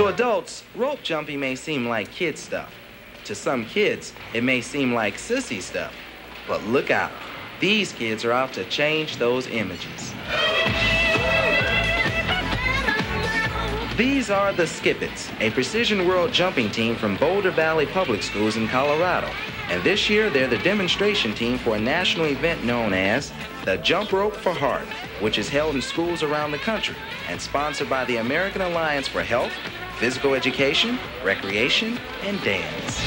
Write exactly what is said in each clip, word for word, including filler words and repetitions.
To adults, rope jumping may seem like kid stuff. To some kids, it may seem like sissy stuff. But look out, these kids are out to change those images. These are the Skip It's, a precision world jumping team from Boulder Valley Public Schools in Colorado. And this year, they're the demonstration team for a national event known as the Jump Rope for Heart, which is held in schools around the country and sponsored by the American Alliance for Health, Physical Education, Recreation, and Dance.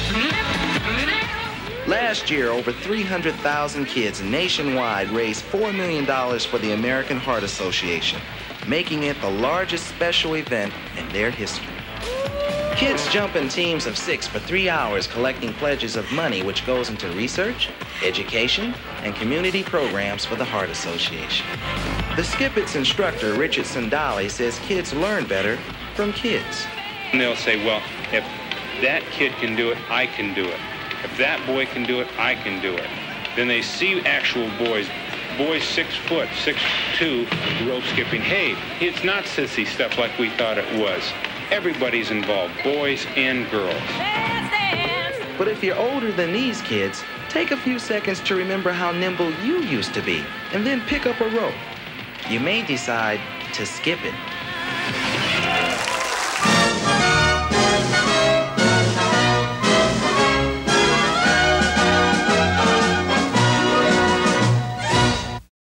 Last year, over three hundred thousand kids nationwide raised four million dollars for the American Heart Association, making it the largest special event in their history. Kids jump in teams of six for three hours collecting pledges of money which goes into research, education, and community programs for the Heart Association. The Skip It's instructor, Richard Sandali, says kids learn better from kids. And they'll say, well, if that kid can do it, I can do it. If that boy can do it, I can do it. Then they see actual boys Boys six foot, six two, rope skipping. Hey, it's not sissy stuff like we thought it was. Everybody's involved, boys and girls. But if you're older than these kids, take a few seconds to remember how nimble you used to be, and then pick up a rope. You may decide to skip it.